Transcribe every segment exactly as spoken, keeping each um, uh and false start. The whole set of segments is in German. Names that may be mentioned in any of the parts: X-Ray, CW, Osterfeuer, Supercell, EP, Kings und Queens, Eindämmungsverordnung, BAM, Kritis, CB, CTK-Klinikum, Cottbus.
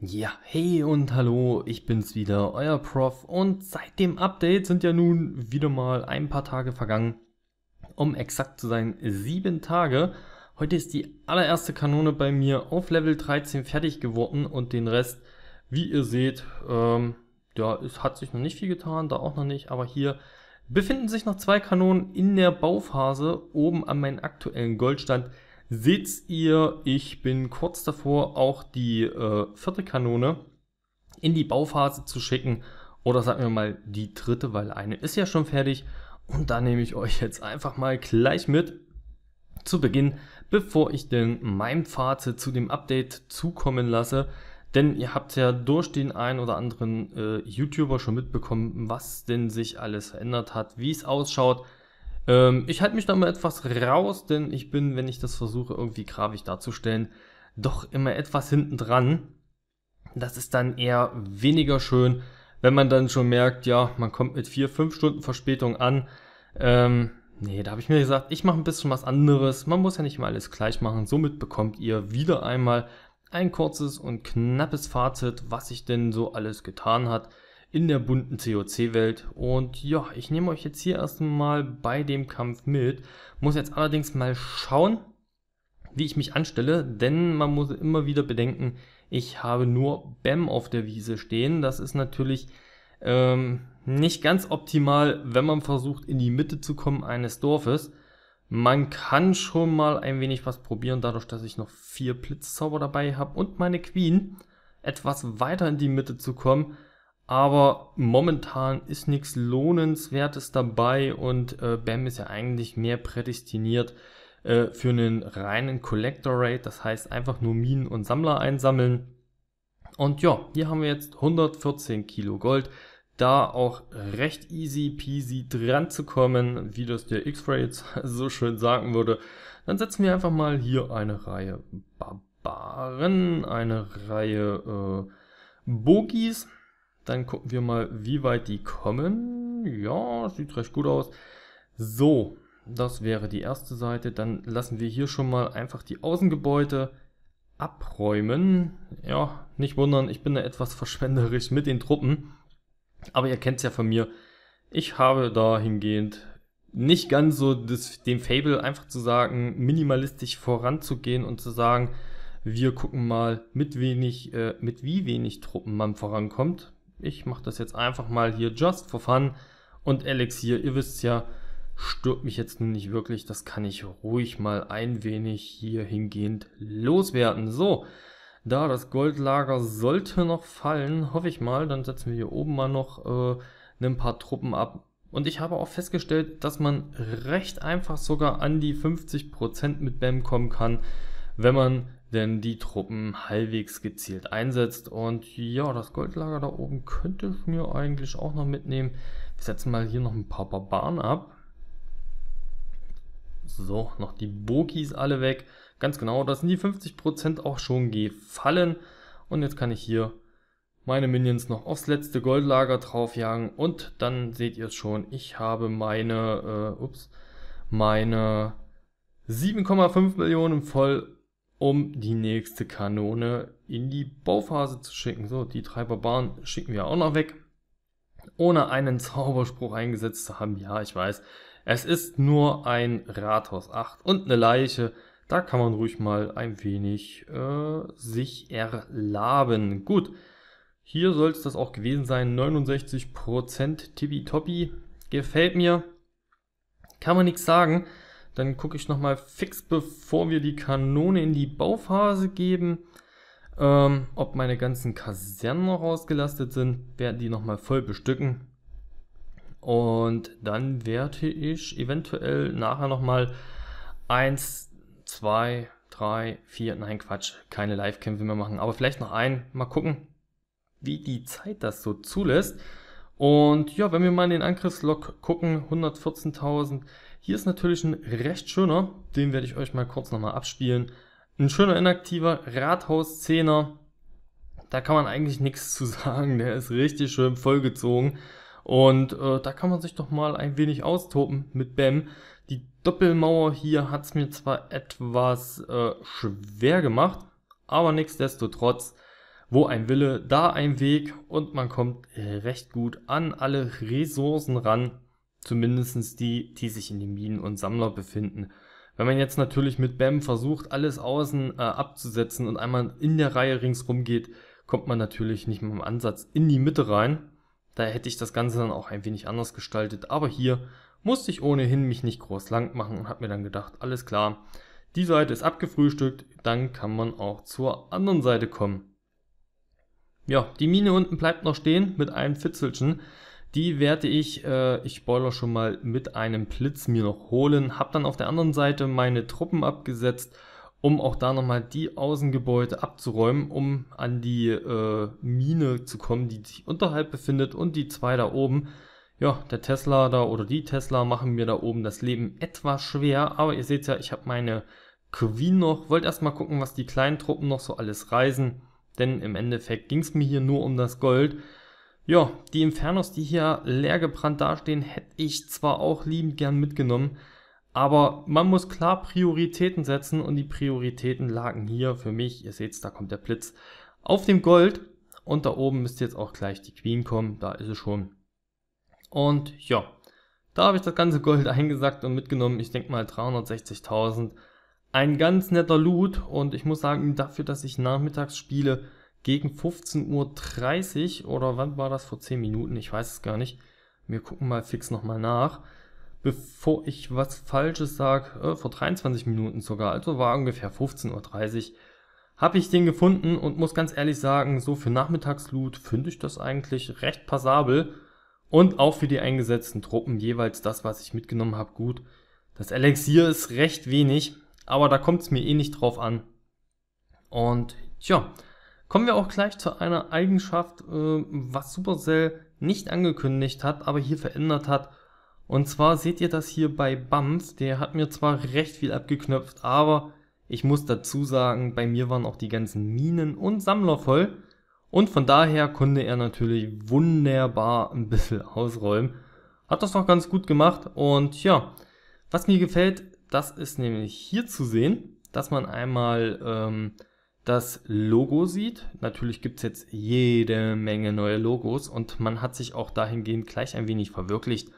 Ja, hey und hallo, ich bin's wieder, euer Prof und seit dem Update sind ja nun wieder mal ein paar Tage vergangen, um exakt zu sein, sieben Tage. Heute ist die allererste Kanone bei mir auf Level dreizehn fertig geworden und den Rest, wie ihr seht, ähm, ja, es hat sich noch nicht viel getan, da auch noch nicht, aber hier befinden sich noch zwei Kanonen in der Bauphase, oben an meinem aktuellen Goldstand. Seht's ihr, ich bin kurz davor, auch die äh, vierte Kanone in die Bauphase zu schicken. Oder sagen wir mal die dritte, weil eine ist ja schon fertig. Und da nehme ich euch jetzt einfach mal gleich mit zu Beginn, bevor ich denn mein Fazit zu dem Update zukommen lasse. Denn ihr habt ja durch den einen oder anderen äh, YouTuber schon mitbekommen, was denn sich alles verändert hat, wie es ausschaut. Ich halte mich da mal etwas raus, denn ich bin, wenn ich das versuche, irgendwie grafisch darzustellen, doch immer etwas hinten dran. Das ist dann eher weniger schön, wenn man dann schon merkt, ja, man kommt mit vier, fünf Stunden Verspätung an. Ähm, nee, da habe ich mir gesagt, ich mache ein bisschen was anderes. Man muss ja nicht immer alles gleich machen. Somit bekommt ihr wieder einmal ein kurzes und knappes Fazit, was sich denn so alles getan hat in der bunten C O C-Welt. Und ja, ich nehme euch jetzt hier erstmal bei dem Kampf mit, muss jetzt allerdings mal schauen, wie ich mich anstelle, denn man muss immer wieder bedenken, ich habe nur B A M auf der Wiese stehen. Das ist natürlich ähm, nicht ganz optimal, wenn man versucht, in die Mitte zu kommen eines Dorfes. Man kann schon mal ein wenig was probieren, dadurch, dass ich noch vier Blitzzauber dabei habe und meine Queen, etwas weiter in die Mitte zu kommen. Aber momentan ist nichts Lohnenswertes dabei und äh, B A M ist ja eigentlich mehr prädestiniert äh, für einen reinen Collector Raid, das heißt einfach nur Minen und Sammler einsammeln. Und ja, hier haben wir jetzt hundertvierzehn Kilo Gold, da auch recht easy peasy dran zu kommen, wie das der X-Ray jetzt so schön sagen würde. Dann setzen wir einfach mal hier eine Reihe Barbaren, eine Reihe äh, Bogis. Dann gucken wir mal, wie weit die kommen. Ja, sieht recht gut aus. So, das wäre die erste Seite. Dann lassen wir hier schon mal einfach die Außengebäude abräumen. Ja, nicht wundern, ich bin da etwas verschwenderisch mit den Truppen. Aber ihr kennt es ja von mir. Ich habe dahingehend nicht ganz so das, den Fable, einfach zu sagen, minimalistisch voranzugehen und zu sagen, wir gucken mal, mit, wenig, äh, mit wie wenig Truppen man vorankommt. Ich mache das jetzt einfach mal hier just for fun. Und Elixier, ihr wisst ja, stört mich jetzt nun nicht wirklich. Das kann ich ruhig mal ein wenig hier hingehend loswerden. So, da das Goldlager sollte noch fallen, hoffe ich mal. Dann setzen wir hier oben mal noch äh, ein paar Truppen ab. Und ich habe auch festgestellt, dass man recht einfach sogar an die fünfzig Prozent mit B A M kommen kann, wenn man denn die Truppen halbwegs gezielt einsetzt. Und ja, das Goldlager da oben könnte ich mir eigentlich auch noch mitnehmen. Wir setzen mal hier noch ein paar Barbaren ab. So, noch die Bokis alle weg. Ganz genau, da sind die fünfzig Prozent auch schon gefallen. Und jetzt kann ich hier meine Minions noch aufs letzte Goldlager draufjagen. Und dann seht ihr es schon, ich habe meine, äh, ups, meine sieben Komma fünf Millionen voll, um die nächste Kanone in die Bauphase zu schicken. So, die drei Barbaren schicken wir auch noch weg, ohne einen Zauberspruch eingesetzt zu haben. Ja, ich weiß, es ist nur ein Rathaus acht und eine Leiche. Da kann man ruhig mal ein wenig äh, sich erlaben. Gut, hier soll es das auch gewesen sein. neunundsechzig Prozent tippitoppi, gefällt mir. Kann man nichts sagen. Dann gucke ich nochmal fix, bevor wir die Kanone in die Bauphase geben, ähm, ob meine ganzen Kasernen noch ausgelastet sind, werden die nochmal voll bestücken. Und dann werde ich eventuell nachher nochmal eins, zwei, drei, vier, nein Quatsch, keine Live-Kämpfe mehr machen, aber vielleicht noch ein, mal gucken, wie die Zeit das so zulässt. Und ja, wenn wir mal in den Angriffslog gucken, hundertvierzehntausend, hier ist natürlich ein recht schöner, den werde ich euch mal kurz nochmal abspielen. Ein schöner inaktiver Rathaus zehner, da kann man eigentlich nichts zu sagen, der ist richtig schön vollgezogen. Und äh, da kann man sich doch mal ein wenig austoben mit B A M. Die Doppelmauer hier hat es mir zwar etwas äh, schwer gemacht, aber nichtsdestotrotz, wo ein Wille, da ein Weg, und man kommt recht gut an alle Ressourcen ran, zumindest die, die sich in den Minen und Sammler befinden. Wenn man jetzt natürlich mit B A M versucht, alles außen äh, abzusetzen und einmal in der Reihe ringsrum geht, kommt man natürlich nicht mit dem Ansatz in die Mitte rein. Da hätte ich das Ganze dann auch ein wenig anders gestaltet, aber hier musste ich ohnehin mich nicht groß lang machen und habe mir dann gedacht, alles klar, die Seite ist abgefrühstückt, dann kann man auch zur anderen Seite kommen. Ja, die Mine unten bleibt noch stehen mit einem Fitzelchen. Die werde ich, äh, ich spoiler schon mal, mit einem Blitz mir noch holen. Habe dann auf der anderen Seite meine Truppen abgesetzt, um auch da nochmal die Außengebäude abzuräumen, um an die äh, Mine zu kommen, die sich unterhalb befindet, und die zwei da oben. Ja, der Tesla da oder die Tesla machen mir da oben das Leben etwas schwer, aber ihr seht ja, ich habe meine Queen noch. Wollte erstmal gucken, was die kleinen Truppen noch so alles reisen. Denn im Endeffekt ging es mir hier nur um das Gold. Ja, die Infernos, die hier leergebrannt dastehen, hätte ich zwar auch liebend gern mitgenommen, aber man muss klar Prioritäten setzen, und die Prioritäten lagen hier für mich, ihr seht es, da kommt der Blitz, auf dem Gold, und da oben müsste jetzt auch gleich die Queen kommen, da ist sie schon. Und ja, da habe ich das ganze Gold eingesackt und mitgenommen, ich denke mal dreihundertsechzigtausend. Ein ganz netter Loot, und ich muss sagen, dafür, dass ich nachmittags spiele, gegen fünfzehn Uhr dreißig, oder wann war das, vor zehn Minuten, ich weiß es gar nicht, wir gucken mal fix nochmal nach, bevor ich was Falsches sage, äh, vor dreiundzwanzig Minuten sogar, also war ungefähr fünfzehn Uhr dreißig, habe ich den gefunden und muss ganz ehrlich sagen, so für Nachmittagsloot finde ich das eigentlich recht passabel, und auch für die eingesetzten Truppen jeweils das, was ich mitgenommen habe, gut. Das Elixier ist recht wenig, aber da kommt es mir eh nicht drauf an. Und tja, kommen wir auch gleich zu einer Eigenschaft, äh, was Supercell nicht angekündigt hat, aber hier verändert hat. Und zwar seht ihr das hier bei B A M, der hat mir zwar recht viel abgeknöpft, aber ich muss dazu sagen, bei mir waren auch die ganzen Minen und Sammler voll. Und von daher konnte er natürlich wunderbar ein bisschen ausräumen. Hat das noch ganz gut gemacht, und ja, was mir gefällt, das ist nämlich hier zu sehen, dass man einmal ähm, das Logo sieht. Natürlich gibt es jetzt jede Menge neue Logos, und man hat sich auch dahingehend gleich ein wenig verwirklicht.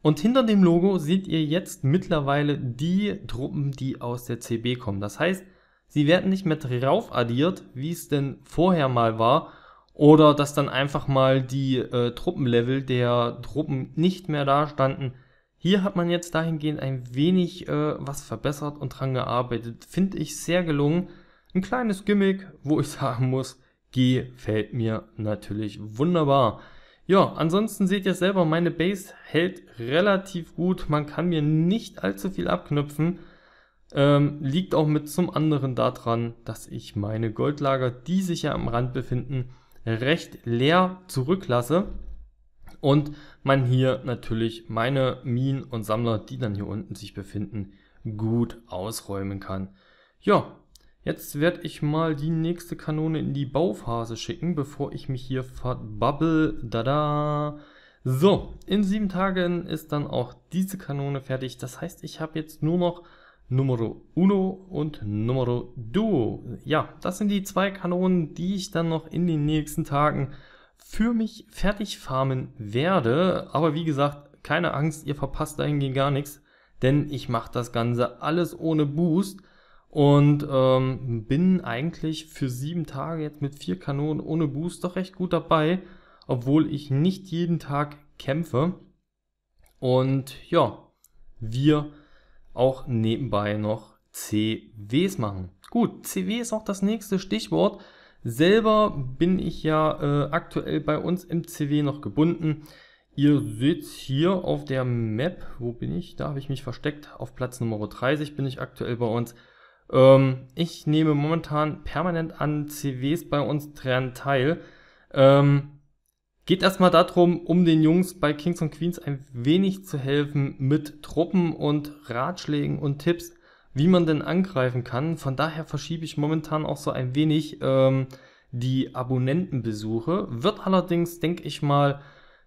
Und hinter dem Logo seht ihr jetzt mittlerweile die Truppen, die aus der C B kommen. Das heißt, sie werden nicht mehr drauf addiert, wie es denn vorher mal war. Oder dass dann einfach mal die äh, Truppenlevel der Truppen nicht mehr da standen. Hier hat man jetzt dahingehend ein wenig äh, was verbessert und dran gearbeitet. Finde ich sehr gelungen. Ein kleines Gimmick, wo ich sagen muss, gefällt mir natürlich wunderbar. Ja, ansonsten seht ihr selber, meine Base hält relativ gut. Man kann mir nicht allzu viel abknüpfen. Ähm, liegt auch mit zum anderen daran, dass ich meine Goldlager, die sich ja am Rand befinden, recht leer zurücklasse. Und man hier natürlich meine Minen und Sammler, die dann hier unten sich befinden, gut ausräumen kann. Ja, jetzt werde ich mal die nächste Kanone in die Bauphase schicken, bevor ich mich hier verbabbel. Dada. So, in sieben Tagen ist dann auch diese Kanone fertig. Das heißt, ich habe jetzt nur noch Numero Uno und Numero Duo. Ja, das sind die zwei Kanonen, die ich dann noch in den nächsten Tagen für mich fertig farmen werde, aber wie gesagt, keine Angst, ihr verpasst dahingehend gar nichts, denn ich mache das Ganze alles ohne Boost und ähm, bin eigentlich für sieben Tage jetzt mit vier Kanonen ohne Boost doch recht gut dabei, obwohl ich nicht jeden Tag kämpfe und ja, wir auch nebenbei noch C Ws machen. Gut, C W ist auch das nächste Stichwort. Selber bin ich ja äh, aktuell bei uns im C W noch gebunden. Ihr seht hier auf der Map, wo bin ich? Da habe ich mich versteckt. Auf Platz Nummer dreißig bin ich aktuell bei uns. Ähm, ich nehme momentan permanent an C Ws bei uns dran teil. Ähm, geht erstmal darum, um den Jungs bei Kings und Queens ein wenig zu helfen mit Truppen und Ratschlägen und Tipps, wie man denn angreifen kann. Von daher verschiebe ich momentan auch so ein wenig ähm, die Abonnentenbesuche. Wird allerdings, denke ich mal,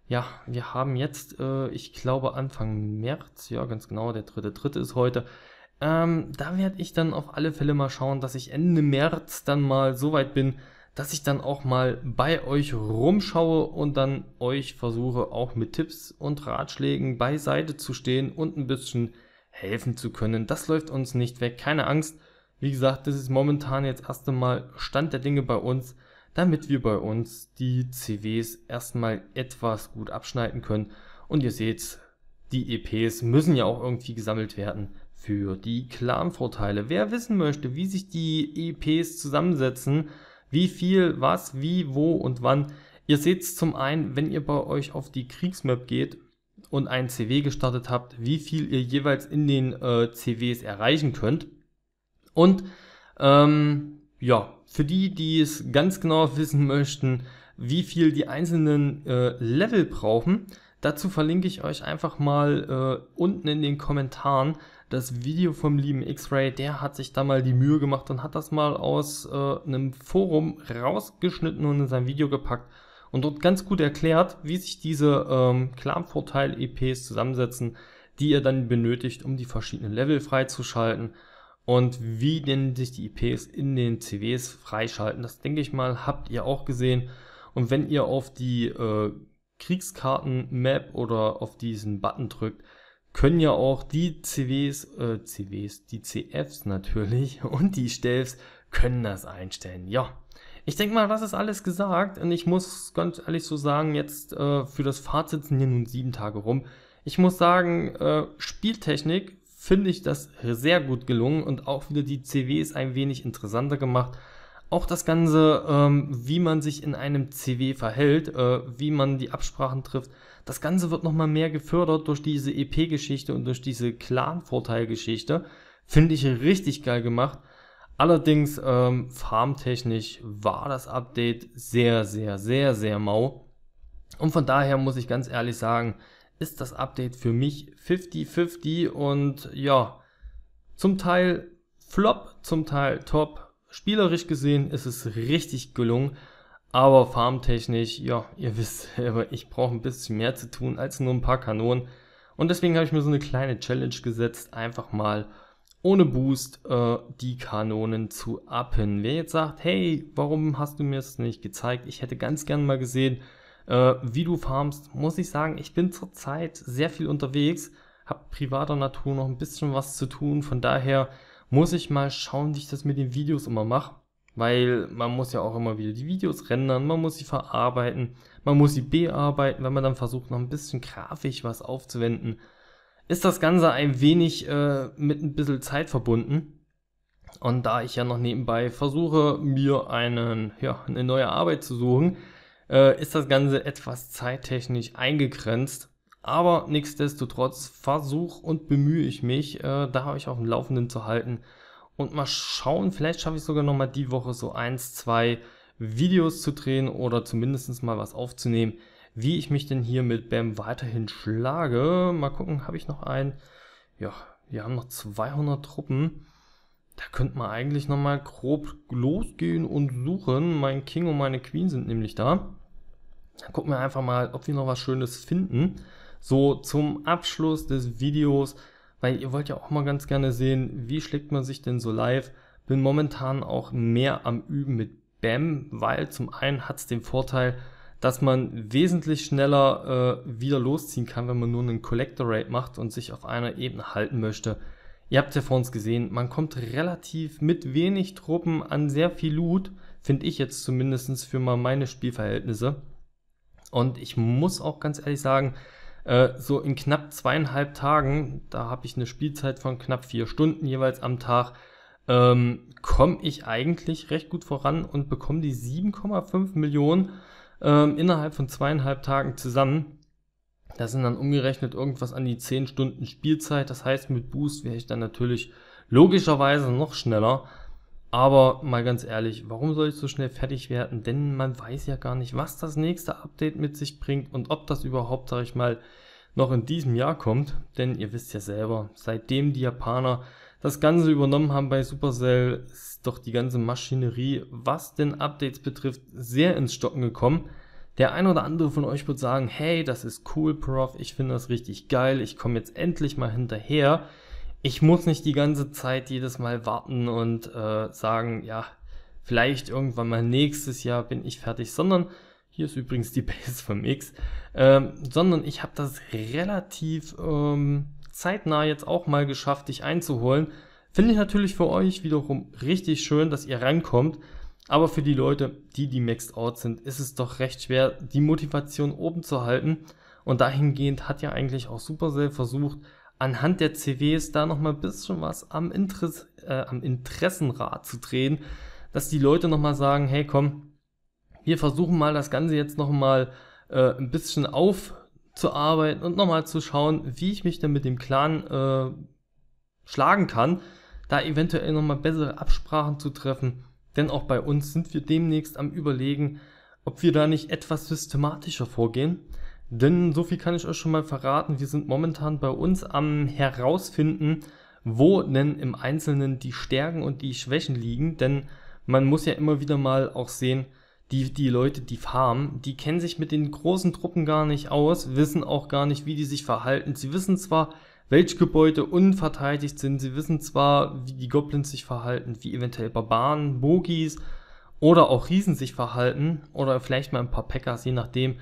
Ja, wir haben jetzt, äh, ich glaube Anfang März, ja ganz genau, der dritte, dritte ist heute. Ähm, da werde ich dann auf alle Fälle mal schauen, dass ich Ende März dann mal so weit bin, dass ich dann auch mal bei euch rumschaue und dann euch versuche, auch mit Tipps und Ratschlägen beiseite zu stehen und ein bisschen helfen zu können. Das läuft uns nicht weg, keine Angst. Wie gesagt, das ist momentan jetzt erst einmal Stand der Dinge bei uns, damit wir bei uns die C Ws erstmal etwas gut abschneiden können. Und ihr seht, die E Ps müssen ja auch irgendwie gesammelt werden für die Clan-Vorteile. Wer wissen möchte, wie sich die E Ps zusammensetzen, wie viel, was, wie, wo und wann. Ihr seht es zum einen, wenn ihr bei euch auf die Kriegsmap geht und einen C W gestartet habt, wie viel ihr jeweils in den äh, C Ws erreichen könnt. Und ähm, ja, für die, die es ganz genau wissen möchten, wie viel die einzelnen äh, Level brauchen, dazu verlinke ich euch einfach mal äh, unten in den Kommentaren das Video vom lieben X-Ray. Der hat sich da mal die Mühe gemacht und hat das mal aus äh, einem Forum rausgeschnitten und in sein Video gepackt und dort ganz gut erklärt, wie sich diese ähm, Clan-Vorteil-E Ps zusammensetzen, die ihr dann benötigt, um die verschiedenen Level freizuschalten. Und wie denn sich die E Ps in den C Ws freischalten, das denke ich mal, habt ihr auch gesehen. Und wenn ihr auf die äh, Kriegskarten-Map oder auf diesen Button drückt, können ja auch die C Ws, äh, C Ws, die C Fs natürlich und die Stelfs können das einstellen. Ja, ich denke mal, das ist alles gesagt und ich muss ganz ehrlich so sagen, jetzt äh, für das Fazit sind hier nun sieben Tage rum. Ich muss sagen, äh, Spieltechnik finde ich das sehr gut gelungen und auch wieder die C Ws ein wenig interessanter gemacht. Auch das Ganze, ähm, wie man sich in einem C W verhält, äh, wie man die Absprachen trifft, das Ganze wird nochmal mehr gefördert durch diese E P-Geschichte und durch diese Clan-Vorteil-Geschichte. Finde ich richtig geil gemacht. Allerdings, ähm, farmtechnisch war das Update sehr, sehr, sehr, sehr mau. Und von daher muss ich ganz ehrlich sagen, ist das Update für mich fifty fifty und ja, zum Teil Flop, zum Teil Top. Spielerisch gesehen ist es richtig gelungen, aber farmtechnisch, ja, ihr wisst selber, ich brauche ein bisschen mehr zu tun als nur ein paar Kanonen und deswegen habe ich mir so eine kleine Challenge gesetzt, einfach mal ohne Boost äh, die Kanonen zu uppen. Wer jetzt sagt, hey, warum hast du mir das nicht gezeigt? Ich hätte ganz gern mal gesehen, wie du farmst, muss ich sagen, ich bin zurzeit sehr viel unterwegs, habe privater Natur noch ein bisschen was zu tun, von daher muss ich mal schauen, wie ich das mit den Videos immer mache, weil man muss ja auch immer wieder die Videos rendern, man muss sie verarbeiten, man muss sie bearbeiten, wenn man dann versucht, noch ein bisschen grafisch was aufzuwenden, ist das Ganze ein wenig äh, mit ein bisschen Zeit verbunden. Und da ich ja noch nebenbei versuche, mir einen, ja, eine neue Arbeit zu suchen, ist das Ganze etwas zeittechnisch eingegrenzt, aber nichtsdestotrotz versuche und bemühe ich mich, äh, da euch auf dem Laufenden zu halten und mal schauen, vielleicht schaffe ich sogar nochmal die Woche so eins, zwei Videos zu drehen oder zumindest mal was aufzunehmen, wie ich mich denn hier mit B A M weiterhin schlage. Mal gucken, habe ich noch einen, ja, wir haben noch zweihundert Truppen. Da könnte man eigentlich nochmal grob losgehen und suchen. Mein King und meine Queen sind nämlich da. Dann gucken wir einfach mal, ob wir noch was Schönes finden. So zum Abschluss des Videos, weil ihr wollt ja auch mal ganz gerne sehen, wie schlägt man sich denn so live. Bin momentan auch mehr am Üben mit B A M, weil zum einen hat es den Vorteil, dass man wesentlich schneller äh, wieder losziehen kann, wenn man nur einen Collector Raid macht und sich auf einer Ebene halten möchte. Ihr habt es ja vor uns gesehen, man kommt relativ mit wenig Truppen an sehr viel Loot, finde ich jetzt zumindest für mal meine Spielverhältnisse. Und ich muss auch ganz ehrlich sagen, äh, so in knapp zweieinhalb Tagen, da habe ich eine Spielzeit von knapp vier Stunden jeweils am Tag, ähm, komme ich eigentlich recht gut voran und bekomme die sieben Komma fünf Millionen ähm, innerhalb von zweieinhalb Tagen zusammen. Das sind dann umgerechnet irgendwas an die zehn Stunden Spielzeit. Das heißt, mit Boost wäre ich dann natürlich logischerweise noch schneller. Aber mal ganz ehrlich, warum soll ich so schnell fertig werden? Denn man weiß ja gar nicht, was das nächste Update mit sich bringt und ob das überhaupt, sage ich mal, noch in diesem Jahr kommt. Denn ihr wisst ja selber, seitdem die Japaner das Ganze übernommen haben bei Supercell, ist doch die ganze Maschinerie, was denn Updates betrifft, sehr ins Stocken gekommen. Der ein oder andere von euch wird sagen, hey, das ist cool, Prof, ich finde das richtig geil, ich komme jetzt endlich mal hinterher. Ich muss nicht die ganze Zeit jedes Mal warten und äh, sagen, ja, vielleicht irgendwann mal nächstes Jahr bin ich fertig, sondern, hier ist übrigens die Base vom X, ähm, sondern ich habe das relativ ähm, zeitnah jetzt auch mal geschafft, dich einzuholen. Finde ich natürlich für euch wiederum richtig schön, dass ihr rankommt. Aber für die Leute, die die Maxed Out sind, ist es doch recht schwer, die Motivation oben zu halten. Und dahingehend hat ja eigentlich auch Supercell versucht, anhand der C Ws da nochmal ein bisschen was am, Interesse, äh, am Interessenrad zu drehen, dass die Leute nochmal sagen, hey komm, wir versuchen mal das Ganze jetzt nochmal äh, ein bisschen aufzuarbeiten und nochmal zu schauen, wie ich mich denn mit dem Clan äh, schlagen kann, da eventuell nochmal bessere Absprachen zu treffen. Denn auch bei uns sind wir demnächst am Überlegen, ob wir da nicht etwas systematischer vorgehen. Denn so viel kann ich euch schon mal verraten, wir sind momentan bei uns am herausfinden, wo denn im Einzelnen die Stärken und die Schwächen liegen. Denn man muss ja immer wieder mal auch sehen, die, die Leute, die farmen, die kennen sich mit den großen Truppen gar nicht aus, wissen auch gar nicht, wie die sich verhalten. Sie wissen zwar, welche Gebäude unverteidigt sind, sie wissen zwar, wie die Goblins sich verhalten, wie eventuell Barbaren, Bogis oder auch Riesen sich verhalten oder vielleicht mal ein paar Packers, je nachdem.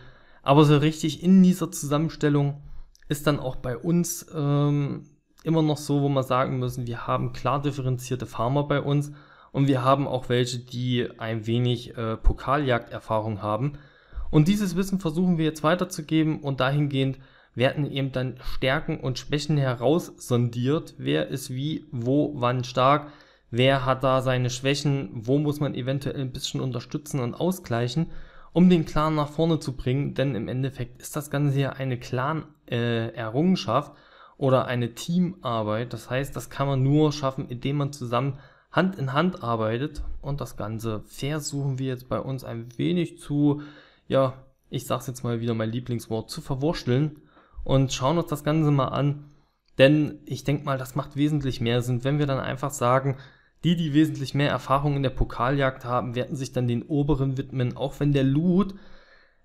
Aber so richtig in dieser Zusammenstellung ist dann auch bei uns ähm, immer noch so, wo wir sagen müssen, wir haben klar differenzierte Farmer bei uns und wir haben auch welche, die ein wenig äh, Pokaljagd-Erfahrung haben. Und dieses Wissen versuchen wir jetzt weiterzugeben und dahingehend werden eben dann Stärken und Schwächen heraussondiert, wer ist wie, wo, wann stark, wer hat da seine Schwächen, wo muss man eventuell ein bisschen unterstützen und ausgleichen, um den Clan nach vorne zu bringen, denn im Endeffekt ist das Ganze ja eine Clan-Errungenschaft äh, oder eine Teamarbeit, das heißt, das kann man nur schaffen, indem man zusammen Hand in Hand arbeitet und das Ganze versuchen wir jetzt bei uns ein wenig zu, ja, ich sag's jetzt mal wieder, mein Lieblingswort, zu verwurschteln. Und schauen uns das Ganze mal an, denn ich denke mal, das macht wesentlich mehr Sinn, wenn wir dann einfach sagen, die, die wesentlich mehr Erfahrung in der Pokaljagd haben, werden sich dann den oberen widmen, auch wenn der Loot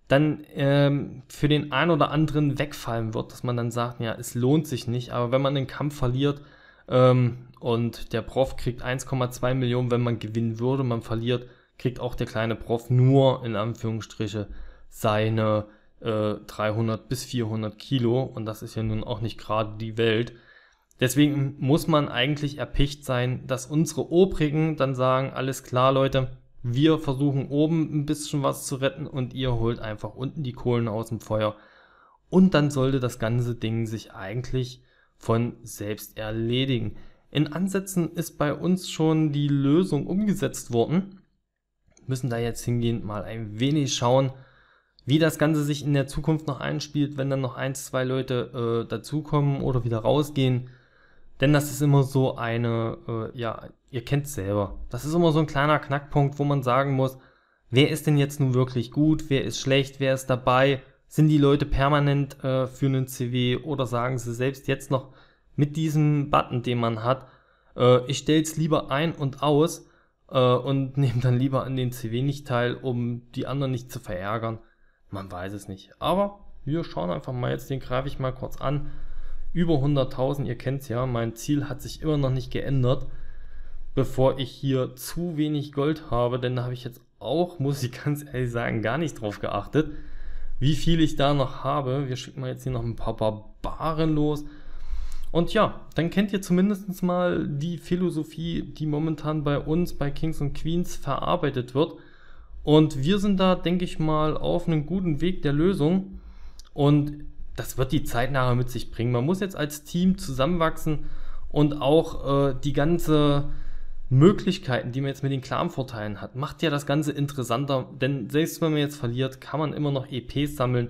dann ähm, für den einen oder anderen wegfallen wird, dass man dann sagt, ja, es lohnt sich nicht, aber wenn man den Kampf verliert ähm, und der Prof kriegt eins Komma zwei Millionen, wenn man gewinnen würde, man verliert, kriegt auch der kleine Prof nur, in Anführungsstriche, seine dreihundert bis vierhundert Kilo und das ist ja nun auch nicht gerade die Welt. Deswegen muss man eigentlich erpicht sein, dass unsere Obrigen dann sagen, alles klar Leute, wir versuchen oben ein bisschen was zu retten und ihr holt einfach unten die Kohlen aus dem Feuer und dann sollte das ganze Ding sich eigentlich von selbst erledigen. In Ansätzen ist bei uns schon die Lösung umgesetzt worden, müssen da jetzt hingehend mal ein wenig schauen, wie das Ganze sich in der Zukunft noch einspielt, wenn dann noch ein, zwei Leute äh, dazukommen oder wieder rausgehen. Denn das ist immer so eine, äh, ja, ihr kennt es selber. Das ist immer so ein kleiner Knackpunkt, wo man sagen muss, wer ist denn jetzt nun wirklich gut, wer ist schlecht, wer ist dabei? Sind die Leute permanent äh, für einen C W oder sagen sie selbst jetzt noch mit diesem Button, den man hat, äh, ich stelle es lieber ein und aus äh, und nehme dann lieber an den C W nicht teil, um die anderen nicht zu verärgern. Man weiß es nicht, aber wir schauen einfach mal jetzt, den greife ich mal kurz an, über hunderttausend, ihr kennt es ja, mein Ziel hat sich immer noch nicht geändert, bevor ich hier zu wenig Gold habe, denn da habe ich jetzt auch, muss ich ganz ehrlich sagen, gar nicht drauf geachtet, wie viel ich da noch habe. Wir schicken mal jetzt hier noch ein paar Barbaren los und ja, dann kennt ihr zumindest mal die Philosophie, die momentan bei uns, bei Kings und Queens verarbeitet wird. Und wir sind da, denke ich mal, auf einem guten Weg der Lösung und das wird die Zeit nachher mit sich bringen. Man muss jetzt als Team zusammenwachsen und auch äh, die ganze Möglichkeiten, die man jetzt mit den Clan-Vorteilen hat, macht ja das Ganze interessanter, denn selbst wenn man jetzt verliert, kann man immer noch E Ps sammeln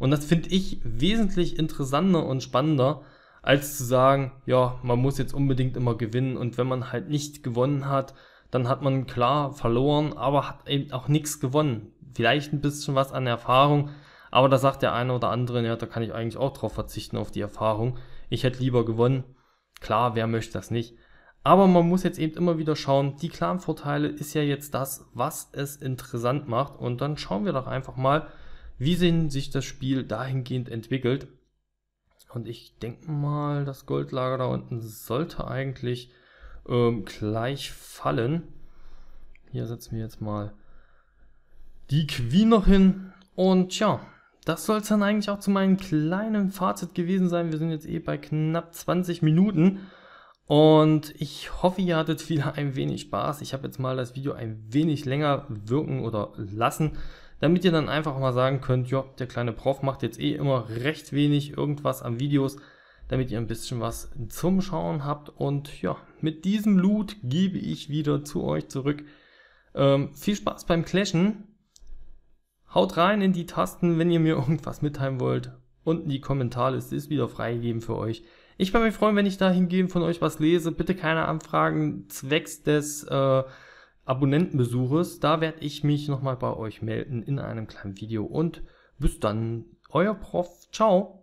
und das finde ich wesentlich interessanter und spannender, als zu sagen, ja, man muss jetzt unbedingt immer gewinnen und wenn man halt nicht gewonnen hat, dann hat man klar verloren, aber hat eben auch nichts gewonnen. Vielleicht ein bisschen was an Erfahrung, aber da sagt der eine oder andere, ja, da kann ich eigentlich auch drauf verzichten, auf die Erfahrung. Ich hätte lieber gewonnen. Klar, wer möchte das nicht? Aber man muss jetzt eben immer wieder schauen, die Clan-Vorteile ist ja jetzt das, was es interessant macht. Und dann schauen wir doch einfach mal, wie sehen sich das Spiel dahingehend entwickelt. Und ich denke mal, das Goldlager da unten sollte eigentlich ähm, gleich fallen. Hier setzen wir jetzt mal die Queen noch hin. Und ja, das soll es dann eigentlich auch zu meinem kleinen Fazit gewesen sein. Wir sind jetzt eh bei knapp zwanzig Minuten. Und ich hoffe, ihr hattet wieder ein wenig Spaß. Ich habe jetzt mal das Video ein wenig länger wirken oder lassen, damit ihr dann einfach mal sagen könnt, ja, der kleine Prof macht jetzt eh immer recht wenig irgendwas an Videos, damit ihr ein bisschen was zum Schauen habt. Und ja, mit diesem Loot gebe ich wieder zu euch zurück. Ähm, viel Spaß beim Clashen. Haut rein in die Tasten, wenn ihr mir irgendwas mitteilen wollt. Unten die Kommentarliste ist wieder freigegeben für euch. Ich würde mich freuen, wenn ich dahingehend von euch was lese. Bitte keine Anfragen zwecks des äh, Abonnentenbesuches. Da werde ich mich nochmal bei euch melden in einem kleinen Video. Und bis dann, euer Prof. Ciao.